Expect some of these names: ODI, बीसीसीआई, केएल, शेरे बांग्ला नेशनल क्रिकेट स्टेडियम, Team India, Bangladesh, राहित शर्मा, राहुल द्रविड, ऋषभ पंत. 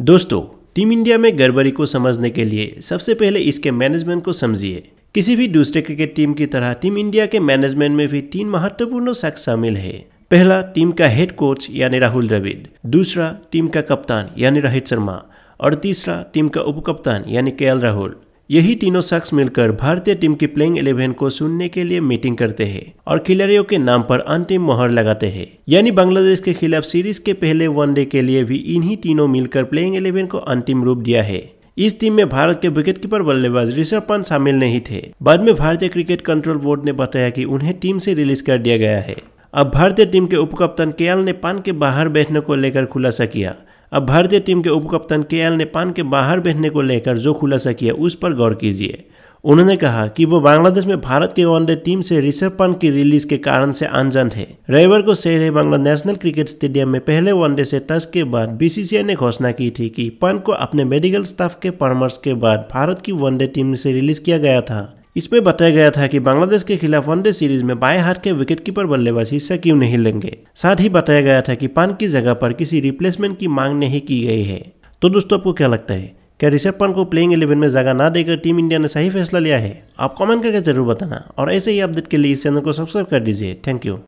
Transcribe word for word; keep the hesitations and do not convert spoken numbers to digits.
दोस्तों, team India में गड़बड़ी को समझने के लिए सबसे पहले इसके मैनेजमेंट को समझिए। किसी भी दूसरे क्रिकेट टीम की तरह टीम इंडिया के मैनेजमेंट में भी तीन महत्वपूर्ण शख्स शामिल है। पहला, टीम का हेड कोच यानी राहुल द्रविड, दूसरा टीम का कप्तान यानी राहित शर्मा और तीसरा टीम का उपकप्तान यानी केएल राहुल। यही तीनों शख्स मिलकर भारतीय टीम की प्लेइंग इलेवन को सुनने के लिए मीटिंग करते हैं और खिलाड़ियों के नाम पर अंतिम मोहर लगाते हैं। यानी बांग्लादेश के खिलाफ सीरीज के पहले वनडे के लिए भी इन्हीं तीनों मिलकर प्लेइंग इलेवन को अंतिम रूप दिया है। इस टीम में भारत के विकेटकीपर बल्लेबाज ऋषभ पंत शामिल नहीं थे। बाद में भारतीय क्रिकेट कंट्रोल बोर्ड ने बताया कि उन्हें टीम से रिलीज कर दिया गया है। अब भारतीय टीम के उपकप्तान केएल ने पान के बाहर बैठने को लेकर खुलासा किया। अब भारतीय टीम के उपकप्तान केएल ने पान के बाहर बैठने को लेकर जो खुलासा किया उस पर गौर कीजिए। उन्होंने कहा कि वो बांग्लादेश में भारत के वनडे टीम से ऋषभ पंत की रिलीज के कारण से अनजान है। रविवार को शेरे बांग्ला नेशनल क्रिकेट स्टेडियम में पहले वनडे से टेस्ट के बाद बीसीसीआई ने घोषणा की थी कि पंत को अपने मेडिकल स्टाफ के परामर्श के बाद भारत की वनडे टीम से रिलीज किया गया था। इसमें बताया गया था कि बांग्लादेश के खिलाफ वनडे सीरीज में बाएं हाथ के विकेटकीपर बल्लेबाज हिस्सा क्यों नहीं लेंगे। साथ ही बताया गया था कि पान की जगह पर किसी रिप्लेसमेंट की मांग नहीं की गई है। तो दोस्तों, आपको क्या लगता है, क्या ऋषभ पंत को प्लेइंग इलेवन में जगह ना देकर टीम इंडिया ने सही फैसला लिया है? आप कमेंट करके जरूर बताना और ऐसे ही अपडेट के लिए इस चैनल को सब्सक्राइब कर दीजिए। Thank you.